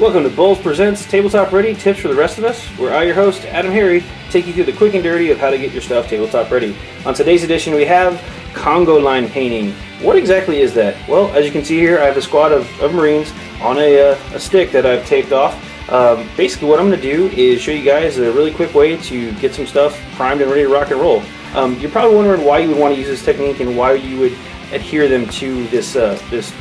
Welcome to Bulls Presents Tabletop Ready Tips for the Rest of Us, where I, your host, Adam Harry, take you through the quick and dirty of how to get your stuff tabletop ready. On today's edition, we have Congo Line Painting. What exactly is that? Well, as you can see here, I have a squad of Marines on a stick that I've taped off. Basically, what I'm going to do is show you guys a really quick way to get some stuff primed and ready to rock and roll. You're probably wondering why you would want to use this technique and why you would adhere them to this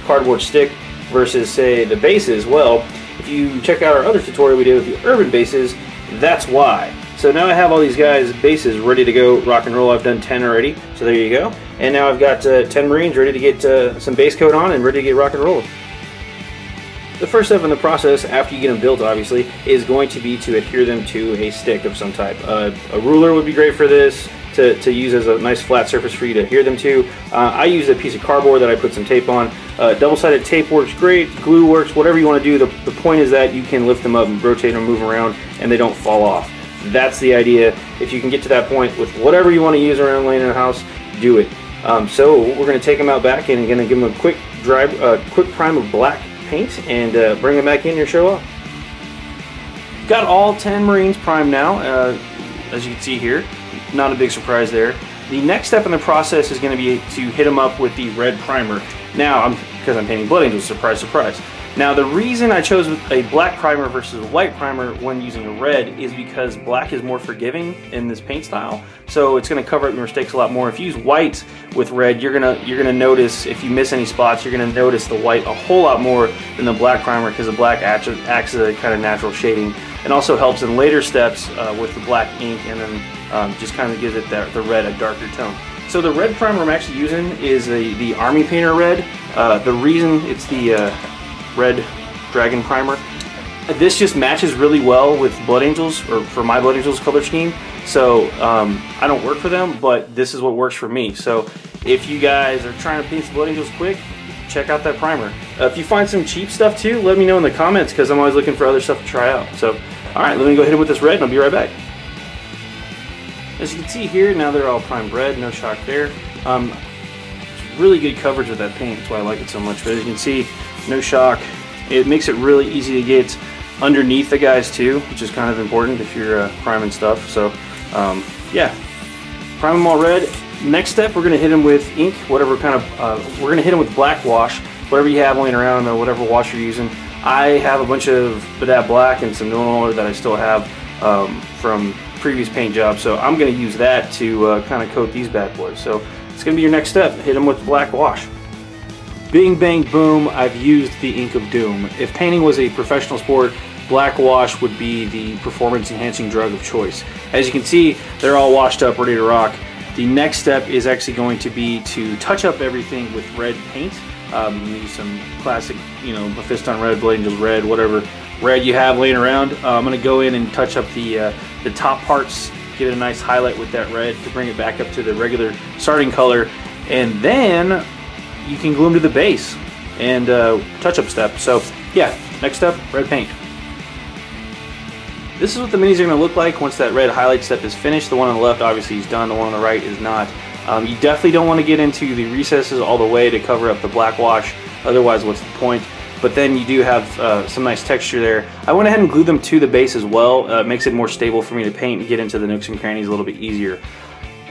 cardboard stick versus, say, the bases. Well, if you check out our other tutorial we did with the urban bases, that's why. So now I have all these guys' bases ready to go rock and roll. I've done 10 already, so there you go. And now I've got 10 Marines ready to get some base coat on and ready to get rock and roll. The first step in the process, after you get them built obviously, is going to be to adhere them to a stick of some type. A ruler would be great for this, to use as a nice flat surface for you to adhere them to. I use a piece of cardboard that I put some tape on. Double-sided tape works great, glue works, whatever you want to do. The point is that you can lift them up and rotate them, move around, and they don't fall off. That's the idea. If you can get to that point with whatever you want to use around laying in the house, do it. So we're going to take them out back and going to give them a quick, quick prime of black paint and bring them back in and show up. Got all 10 Marines primed now, as you can see here. Not a big surprise there. The next step in the process is going to be to hit them up with the red primer. Now, because I'm painting Blood Angels, surprise, surprise. Now, the reason I chose a black primer versus a white primer when using a red is because black is more forgiving in this paint style, so it's going to cover up your mistakes a lot more. If you use white with red, you're gonna notice if you miss any spots, you're gonna notice the white a whole lot more than the black primer, because the black acts as a kind of natural shading, and also helps in later steps with the black ink, and then just kind of gives it the red a darker tone. So the red primer I'm actually using is the Army Painter Red. The reason it's the red dragon primer. This just matches really well with Blood Angels, or for my Blood Angels color scheme. So I don't work for them, but this is what works for me. So if you guys are trying to paint some Blood Angels quick, check out that primer. If you find some cheap stuff too, let me know in the comments, because I'm always looking for other stuff to try out. So all right, let me go hit it with this red and I'll be right back. As you can see here, now they're all primed red, no shock there. Really good coverage of that paint, that's why I like it so much. But as you can see, no shock. It makes it really easy to get underneath the guys too, which is kind of important if you're priming stuff. So yeah, prime them all red. Next step, we're gonna hit them with ink, whatever kind of, we're gonna hit them with black wash, whatever you have laying around, or whatever wash you're using. I have a bunch of Badab Black and some Nuln Oil that I still have from previous paint job, so I'm going to use that to kind of coat these bad boys. So it's going to be your next step, hit them with black wash. Bing bang boom, I've used the ink of doom. If painting was a professional sport, black wash would be the performance enhancing drug of choice. As you can see, they're all washed up, ready to rock. The next step is actually going to be to touch up everything with red paint. Use some classic, you know, Mephiston Red, Blood Angels Red, whatever red you have laying around. I'm going to go in and touch up the top parts, give it a nice highlight with that red to bring it back up to the regular starting color, and then you can glue them to the base and touch-up step. So yeah, next step, red paint. This is what the minis are going to look like once that red highlight step is finished. The one on the left obviously is done, the one on the right is not. You definitely don't want to get into the recesses all the way to cover up the black wash, otherwise what's the point? But then you do have some nice texture there. I went ahead and glued them to the base as well. It makes it more stable for me to paint and get into the nooks and crannies a little bit easier.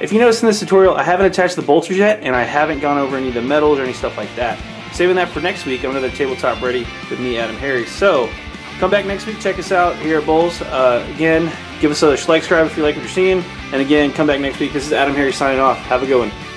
If you notice in this tutorial, I haven't attached the bolters yet, and I haven't gone over any of the metals or any stuff like that. Saving that for next week. I'm another Tabletop Ready with me, Adam Harry. So come back next week, check us out here at Bulls. Again, give us a like, subscribe if you like what you're seeing. And again, come back next week. This is Adam Harry signing off. Have a good one.